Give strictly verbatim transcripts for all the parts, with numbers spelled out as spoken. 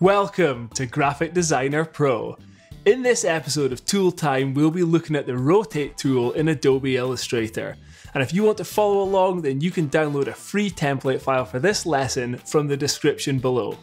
Welcome to Graphic Designer Pro. In this episode of Tool Time, we'll be looking at the Rotate tool in Adobe Illustrator. And if you want to follow along, then you can download a free template file for this lesson from the description below.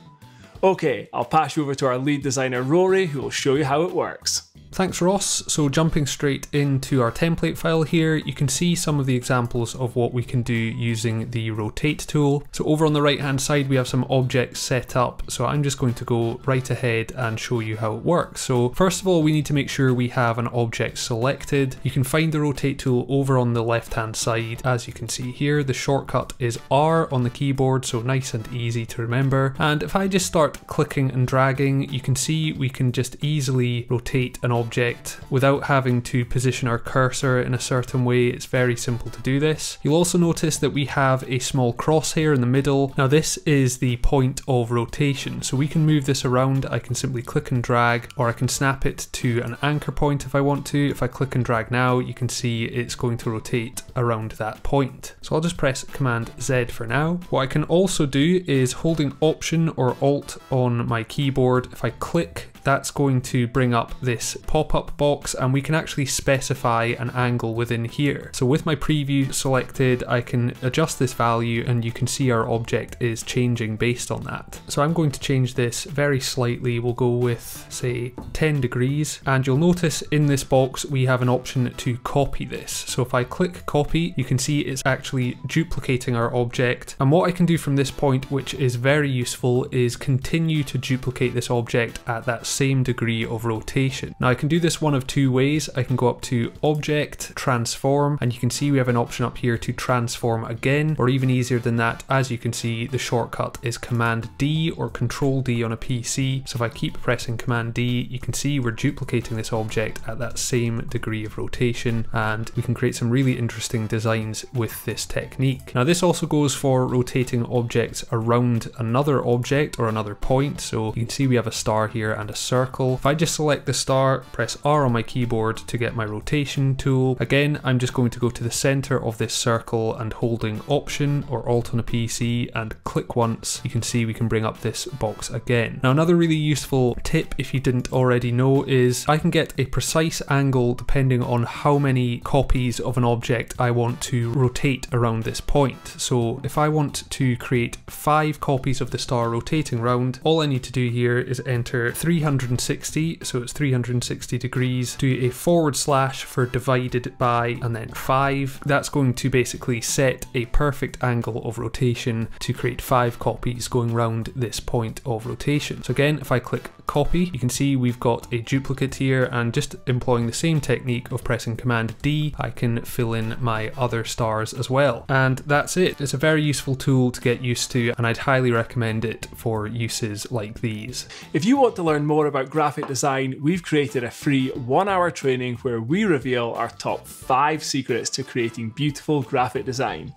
Okay, I'll pass you over to our lead designer Rory, who will show you how it works. Thanks Ross, so jumping straight into our template file here, you can see some of the examples of what we can do using the Rotate tool. So over on the right hand side we have some objects set up, so I'm just going to go right ahead and show you how it works. So first of all we need to make sure we have an object selected. You can find the Rotate tool over on the left hand side as you can see here. The shortcut is R on the keyboard, so nice and easy to remember. And if I just start clicking and dragging, you can see we can just easily rotate an object object without having to position our cursor in a certain way. It's very simple to do this. You'll also notice that we have a small crosshair in the middle. Now this is the point of rotation, so we can move this around. I can simply click and drag, or I can snap it to an anchor point if I want to. If I click and drag now, you can see it's going to rotate around that point. So I'll just press Command Z for now. What I can also do is holding Option or Alt on my keyboard. If I click, that's going to bring up this pop-up box and we can actually specify an angle within here. So with my preview selected, I can adjust this value and you can see our object is changing based on that. So I'm going to change this very slightly. We'll go with, say, ten degrees, and you'll notice in this box we have an option to copy this. So if I click copy, you can see it's actually duplicating our object. And what I can do from this point, which is very useful, is continue to duplicate this object at that same same degree of rotation. Now I can do this one of two ways. I can go up to Object, Transform, and you can see we have an option up here to transform again, or even easier than that, as you can see the shortcut is Command D or Control D on a P C. So if I keep pressing Command D, you can see we're duplicating this object at that same degree of rotation, and we can create some really interesting designs with this technique. Now this also goes for rotating objects around another object or another point. So you can see we have a star here and a circle. If I just select the star, press R on my keyboard to get my rotation tool. Again, I'm just going to go to the center of this circle and holding Option or Alt on a P C and click once, you can see we can bring up this box again. Now another really useful tip, if you didn't already know, is I can get a precise angle depending on how many copies of an object I want to rotate around this point. So if I want to create five copies of the star rotating round, all I need to do here is enter three hundred sixty, so it's three hundred sixty degrees, do a forward slash for divided by, and then five. That's going to basically set a perfect angle of rotation to create five copies going round this point of rotation. So again, if I click copy, you can see we've got a duplicate here, and just employing the same technique of pressing Command D, I can fill in my other stars as well. And that's it. It's a very useful tool to get used to, and I'd highly recommend it for uses like these. If you want to learn more about graphic design, we've created a free one hour training where we reveal our top five secrets to creating beautiful graphic design.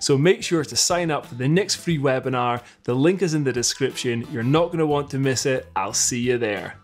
So make sure to sign up for the next free webinar. The link is in the description. You're not going to want to miss it. I'll see you there.